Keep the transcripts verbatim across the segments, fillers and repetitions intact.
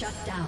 Shut down.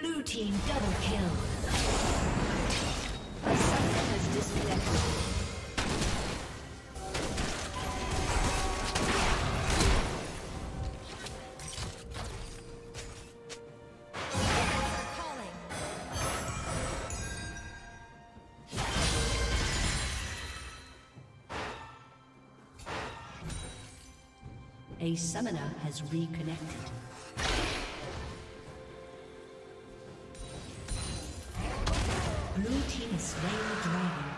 Blue team double kill. A summoner has disconnected. A summoner has reconnected. Blue team has slain the dragon.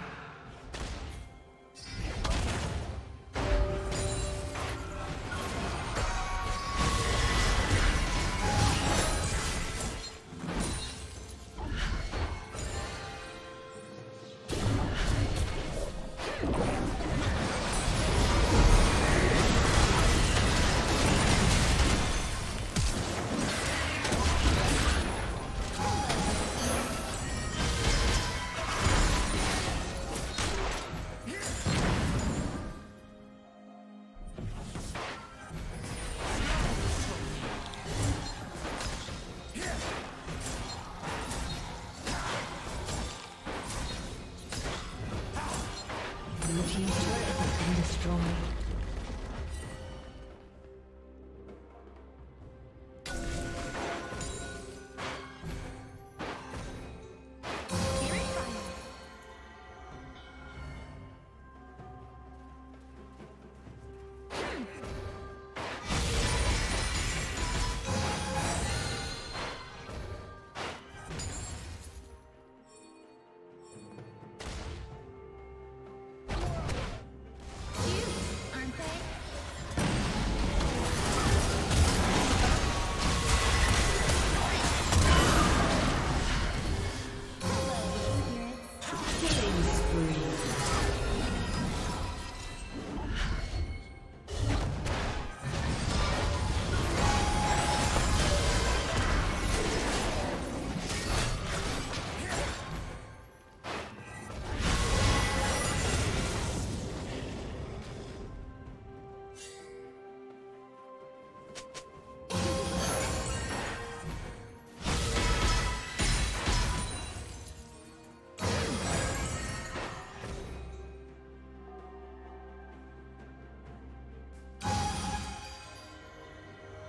Blue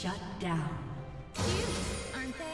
Shut down. Cute, aren't they?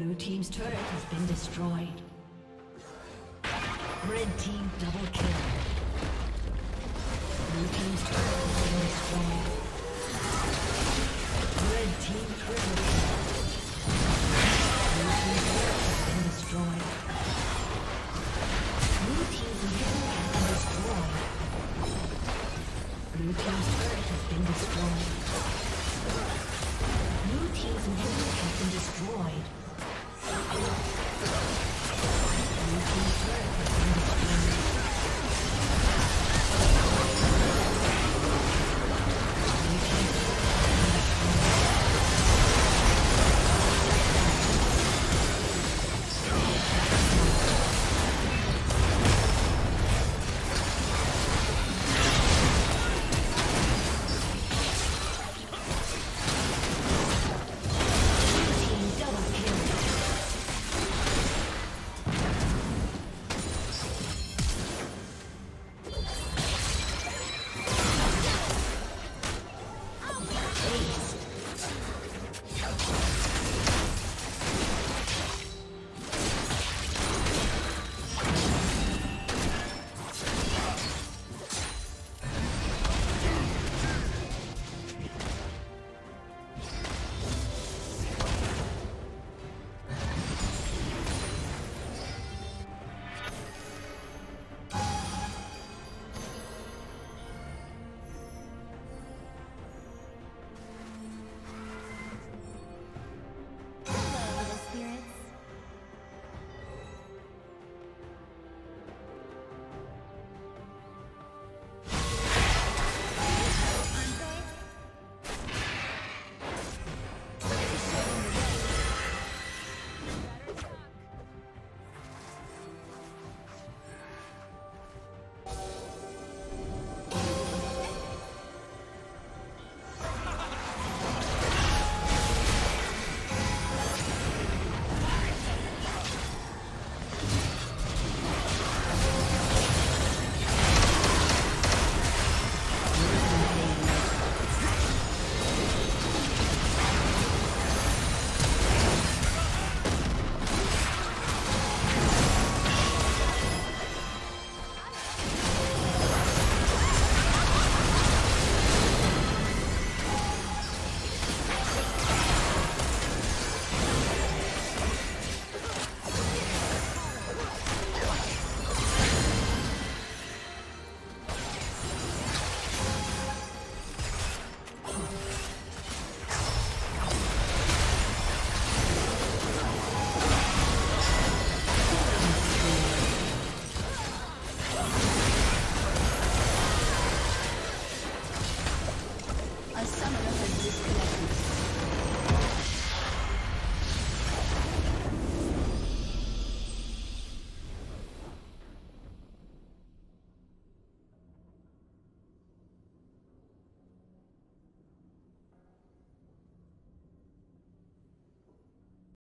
Blue team's turret has been destroyed. Red team double kill. Blue team's turret has been destroyed.